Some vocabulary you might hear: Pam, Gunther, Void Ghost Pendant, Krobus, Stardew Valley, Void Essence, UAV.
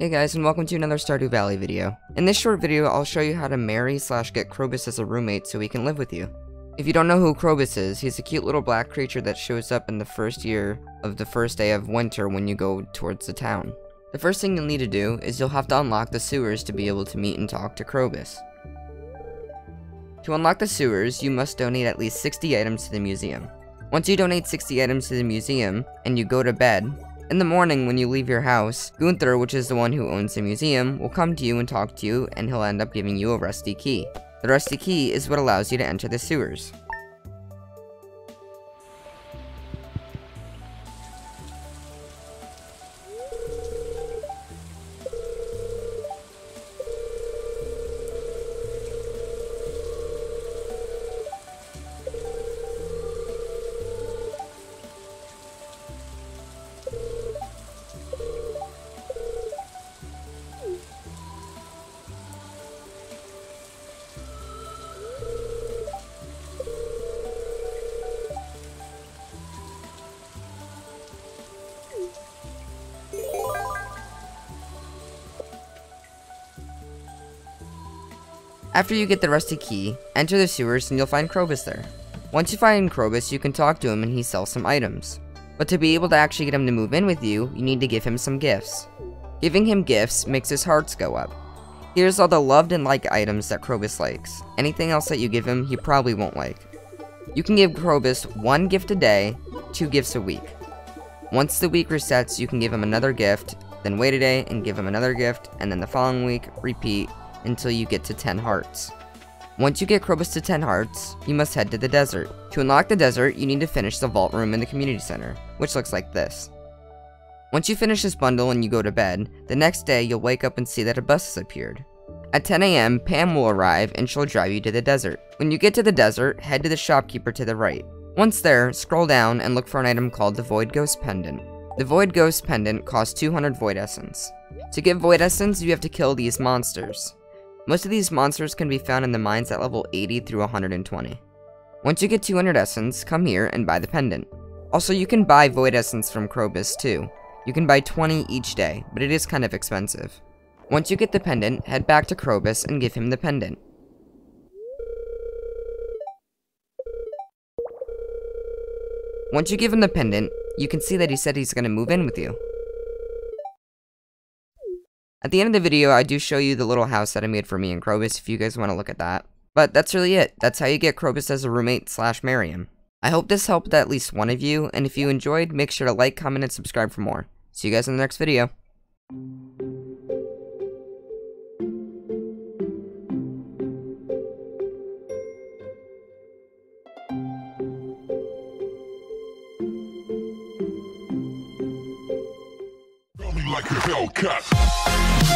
Hey guys, and welcome to another Stardew Valley video. In this short video, I'll show you how to marry / get Krobus as a roommate so he can live with you. If you don't know who Krobus is, he's a cute little black creature that shows up in the first year of the first day of winter when you go towards the town. The first thing you'll need to do is you'll have to unlock the sewers to be able to meet and talk to Krobus. To unlock the sewers, you must donate at least 60 items to the museum. Once you donate 60 items to the museum, and you go to bed, in the morning when you leave your house, Gunther, which is the one who owns the museum, will come to you and talk to you, and he'll end up giving you a rusty key. The rusty key is what allows you to enter the sewers. After you get the rusty key, enter the sewers and you'll find Krobus there. Once you find Krobus, you can talk to him and he sells some items. But to be able to actually get him to move in with you, you need to give him some gifts. Giving him gifts makes his hearts go up. Here's all the loved and liked items that Krobus likes. Anything else that you give him, he probably won't like. You can give Krobus one gift a day, two gifts a week. Once the week resets, you can give him another gift, then wait a day and give him another gift, and then the following week, repeat, until you get to 10 hearts. Once you get Krobus to 10 hearts, you must head to the desert. To unlock the desert, you need to finish the vault room in the community center, which looks like this. Once you finish this bundle and you go to bed, the next day you'll wake up and see that a bus has appeared. At 10 a.m., Pam will arrive and she'll drive you to the desert. When you get to the desert, head to the shopkeeper to the right. Once there, scroll down and look for an item called the Void Ghost Pendant. The Void Ghost Pendant costs 200 Void Essence. To get Void Essence, you have to kill these monsters. Most of these monsters can be found in the mines at level 80 through 120. Once you get 200 essence, come here and buy the pendant. Also, you can buy Void Essence from Krobus too. You can buy 20 each day, but it is kind of expensive. Once you get the pendant, head back to Krobus and give him the pendant. Once you give him the pendant, you can see that he said he's going to move in with you. At the end of the video, I do show you the little house that I made for me and Krobus if you guys want to look at that. But that's really it. That's how you get Krobus as a roommate / marry him. I hope this helped at least one of you, and if you enjoyed, make sure to like, comment, and subscribe for more. See you guys in the next video. Like a Hellcat.